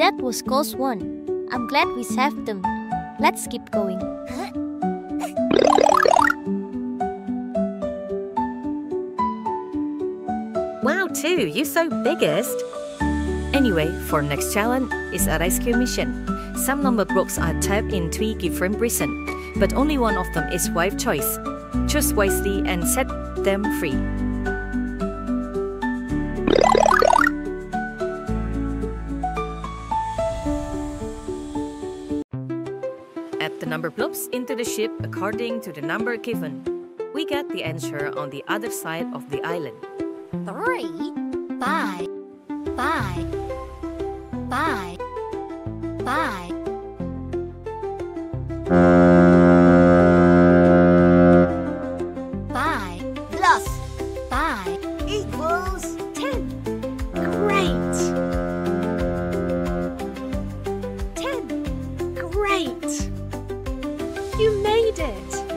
That was close one. I'm glad we saved them. Let's keep going. Wow, too, you're so biggest. Anyway, for next challenge is a rescue mission. Some number blocks are tapped in 3 different prisons, but only one of them is wife choice. Choose wisely and set them free. Add the number blobs into the ship according to the number given. We get the answer on the other side of the island. 3, 5, 5, 5, 5. Great! You made it!